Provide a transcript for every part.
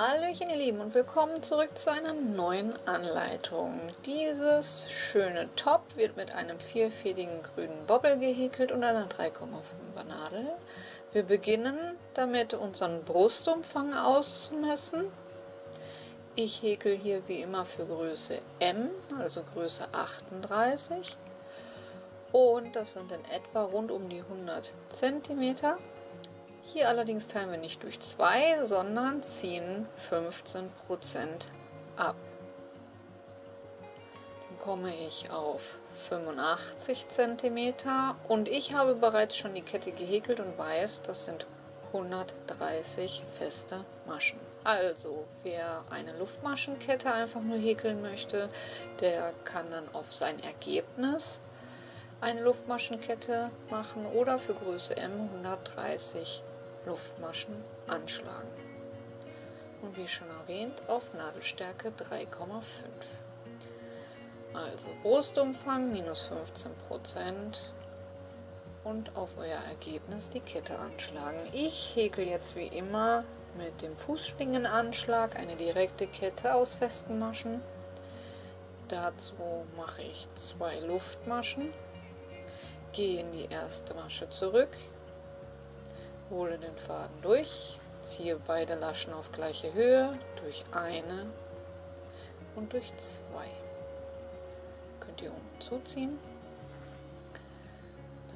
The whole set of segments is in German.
Hallöchen ihr Lieben und willkommen zurück zu einer neuen Anleitung. Dieses schöne Top wird mit einem vierfädigen grünen Bobbel gehäkelt und einer 3,5er Nadel. Wir beginnen damit unseren Brustumfang auszumessen. Ich häkel hier wie immer für Größe M, also Größe 38. Und das sind in etwa rund um die 100 cm. Hier allerdings teilen wir nicht durch 2, sondern ziehen 15% ab. Dann komme ich auf 85 cm und ich habe bereits schon die Kette gehäkelt und weiß, das sind 130 feste Maschen. Also, wer eine Luftmaschenkette einfach nur häkeln möchte, der kann dann auf sein Ergebnis eine Luftmaschenkette machen oder für Größe M 130 Luftmaschen anschlagen. Und wie schon erwähnt, auf Nadelstärke 3,5. Also Brustumfang minus 15% und auf euer Ergebnis die Kette anschlagen. Ich häkel jetzt wie immer mit dem Fußschlingenanschlag eine direkte Kette aus festen Maschen. Dazu mache ich 2 Luftmaschen, gehe in die erste Masche zurück, hole den Faden durch, ziehe beide Laschen auf gleiche Höhe, durch eine und durch 2. Könnt ihr unten zuziehen.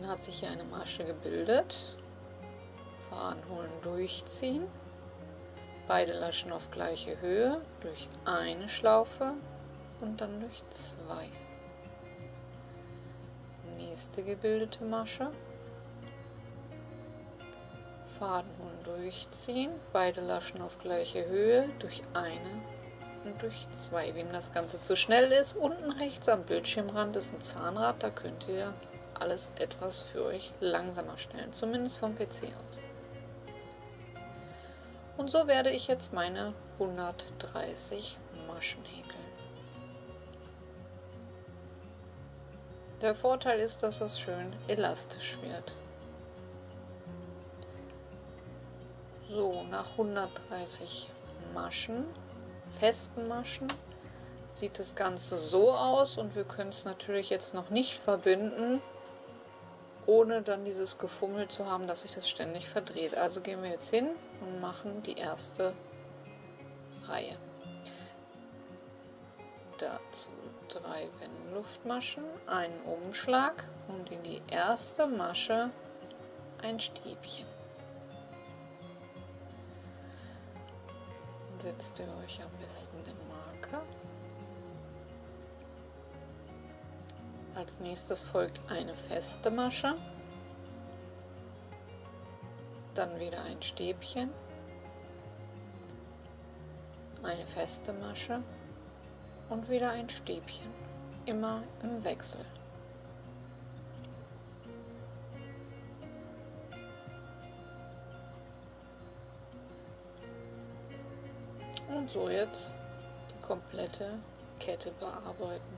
Dann hat sich hier eine Masche gebildet. Faden holen, durchziehen, beide Laschen auf gleiche Höhe, durch eine Schlaufe und dann durch 2. Nächste gebildete Masche. Faden holen, durchziehen, beide Laschen auf gleiche Höhe, durch eine und durch 2. Wem das Ganze zu schnell ist, unten rechts am Bildschirmrand ist ein Zahnrad, da könnt ihr alles etwas für euch langsamer stellen, zumindest vom PC aus. Und so werde ich jetzt meine 130 Maschen häkeln. Der Vorteil ist, dass das schön elastisch wird. So, nach 130 Maschen, festen Maschen, sieht das Ganze so aus und wir können es natürlich jetzt noch nicht verbinden, ohne dann dieses Gefummel zu haben, dass sich das ständig verdreht. Also gehen wir jetzt hin und machen die erste Reihe. Dazu 3 Wendenluftmaschen, einen Umschlag und in die erste Masche ein Stäbchen. Setzt ihr euch am besten den Marker. Als nächstes folgt eine feste Masche, dann wieder ein Stäbchen, eine feste Masche und wieder ein Stäbchen, immer im Wechsel. Und so jetzt die komplette Kette bearbeiten.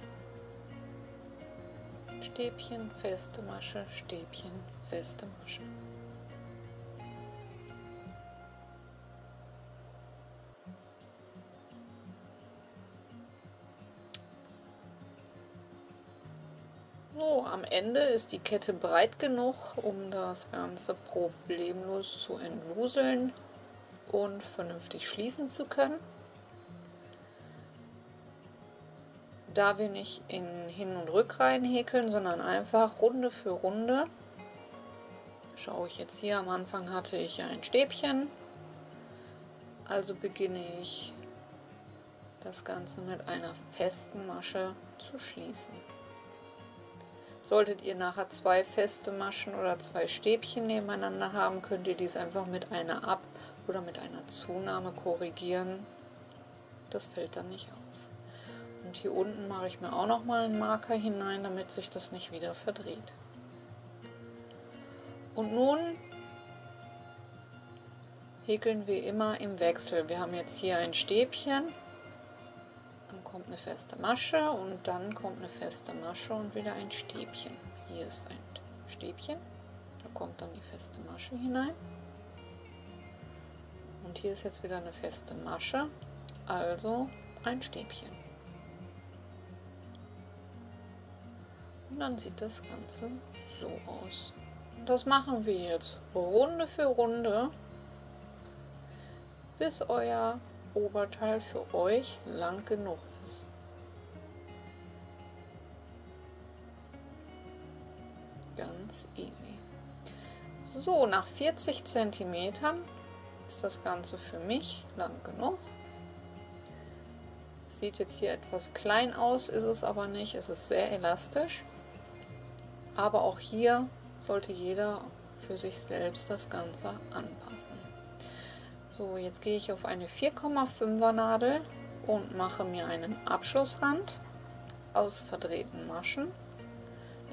Stäbchen, feste Masche, Stäbchen, feste Masche. So, am Ende ist die Kette breit genug, um das Ganze problemlos zu entwuseln und vernünftig schließen zu können. Da wir nicht in Hin- und Rückreihen häkeln, sondern einfach Runde für Runde. Schaue ich jetzt hier, am Anfang hatte ich ein Stäbchen. Also beginne ich das Ganze mit einer festen Masche zu schließen. Solltet ihr nachher 2 feste Maschen oder 2 Stäbchen nebeneinander haben, könnt ihr dies einfach mit einer Ab- oder mit einer Zunahme korrigieren. Das fällt dann nicht auf. Und hier unten mache ich mir auch noch mal einen Marker hinein, damit sich das nicht wieder verdreht. Und nun häkeln wir immer im Wechsel. Wir haben jetzt hier ein Stäbchen, dann kommt eine feste Masche und dann kommt eine feste Masche und wieder ein Stäbchen. Hier ist ein Stäbchen, da kommt dann die feste Masche hinein. Und hier ist jetzt wieder eine feste Masche, also ein Stäbchen. Und dann sieht das Ganze so aus. Und das machen wir jetzt Runde für Runde, bis euer Oberteil für euch lang genug ist. Ganz easy. So, nach 40 cm ist das Ganze für mich lang genug. Sieht jetzt hier etwas klein aus, ist es aber nicht. Es ist sehr elastisch. Aber auch hier sollte jeder für sich selbst das Ganze anpassen. So, jetzt gehe ich auf eine 4,5er Nadel und mache mir einen Abschlussrand aus verdrehten Maschen.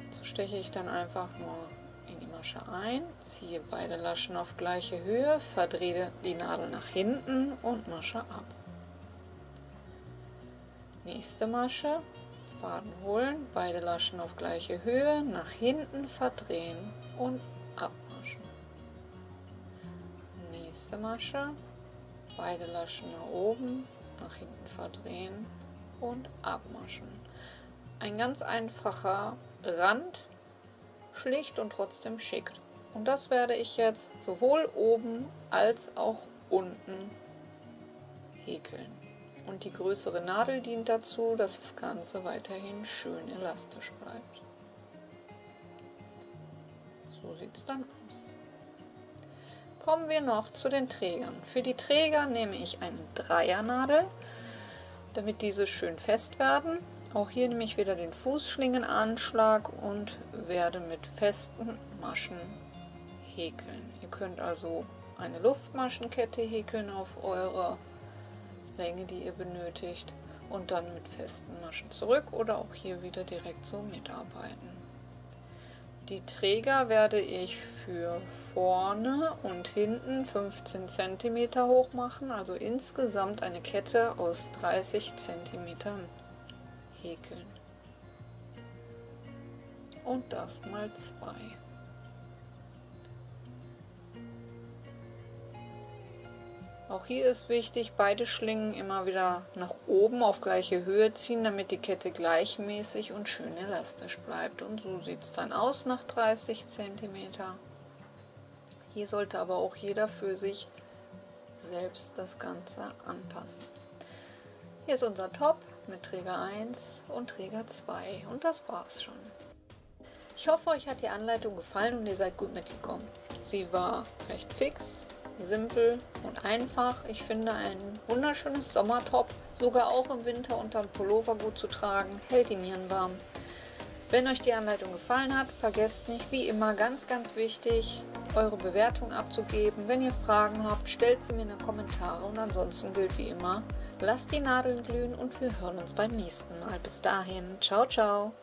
Dazu steche ich dann einfach nur in die Masche ein, ziehe beide Laschen auf gleiche Höhe, verdrehe die Nadel nach hinten und Masche ab. Nächste Masche, Faden holen, beide Laschen auf gleiche Höhe, nach hinten verdrehen und abmaschen. Nächste Masche, beide Laschen nach oben, nach hinten verdrehen und abmaschen. Ein ganz einfacher Rand, schlicht und trotzdem schick. Und das werde ich jetzt sowohl oben als auch unten häkeln. Und die größere Nadel dient dazu, dass das Ganze weiterhin schön elastisch bleibt. So sieht es dann aus. Kommen wir noch zu den Trägern. Für die Träger nehme ich eine 3er-Nadel, damit diese schön fest werden. Auch hier nehme ich wieder den Fußschlingenanschlag und werde mit festen Maschen häkeln. Ihr könnt also eine Luftmaschenkette häkeln auf eure Länge, die ihr benötigt, und dann mit festen Maschen zurück oder auch hier wieder direkt so mitarbeiten. Die Träger werde ich für vorne und hinten 15 cm hoch machen, also insgesamt eine Kette aus 30 cm. Häkeln. Und das mal 2. Auch hier ist wichtig, beide Schlingen immer wieder nach oben auf gleiche Höhe ziehen, damit die Kette gleichmäßig und schön elastisch bleibt. Und so sieht es dann aus nach 30 cm. Hier sollte aber auch jeder für sich selbst das Ganze anpassen. Hier ist unser Top mit Träger 1 und Träger 2 und das war's schon. Ich hoffe, euch hat die Anleitung gefallen und ihr seid gut mitgekommen. Sie war recht fix, simpel und einfach. Ich finde, ein wunderschönes Sommertop, sogar auch im Winter unterm Pullover gut zu tragen, hält die Nieren warm. Wenn euch die Anleitung gefallen hat, vergesst nicht, wie immer ganz, ganz wichtig, eure Bewertung abzugeben. Wenn ihr Fragen habt, stellt sie mir in die Kommentare und ansonsten gilt wie immer, lasst die Nadeln glühen und wir hören uns beim nächsten Mal. Bis dahin, ciao, ciao!